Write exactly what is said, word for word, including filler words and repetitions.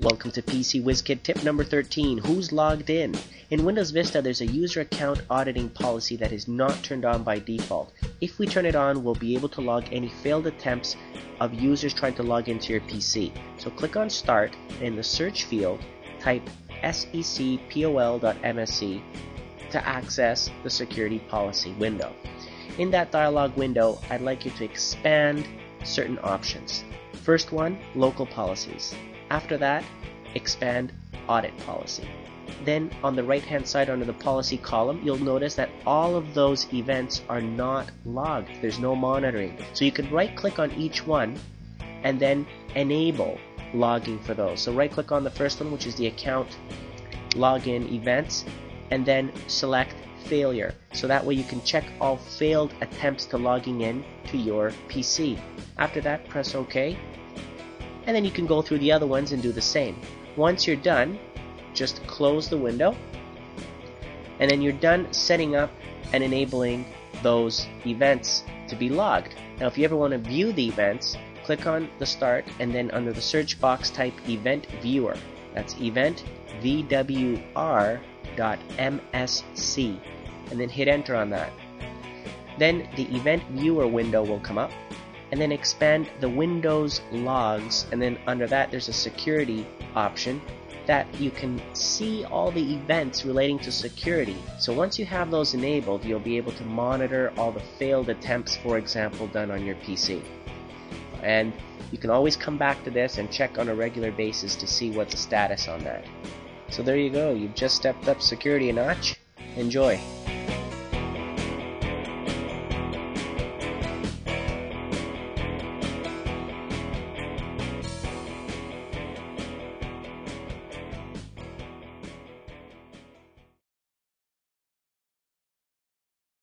Welcome to P C WizKid tip number thirteen, who's logged in? In Windows Vista, there's a user account auditing policy that is not turned on by default. If we turn it on, we'll be able to log any failed attempts of users trying to log into your P C. So click on Start, and in the search field, type secpol dot m s c to access the security policy window. In that dialog window, I'd like you to expand certain options. First one, local policies. After that, expand Audit Policy. Then on the right hand side under the policy column, you'll notice that all of those events are not logged. There's no monitoring. So you can right click on each one and then enable logging for those. So right click on the first one, which is the Account Login Events, and then select Failure. So that way you can check all failed attempts to logging in to your P C. After that, press OK. And then you can go through the other ones and do the same. Once you're done, just close the window, and then you're done setting up and enabling those events to be logged. Now if you ever want to view the events, click on the start and then under the search box type event viewer. That's event v w r dot m s c, and then hit enter on that. Then the event viewer window will come up, and then expand the Windows logs, and then under that there's a security option that you can see all the events relating to security. So once you have those enabled, you'll be able to monitor all the failed attempts, for example, done on your P C. And you can always come back to this and check on a regular basis to see what's the status on that. So there you go, you've just stepped up security a notch. Enjoy.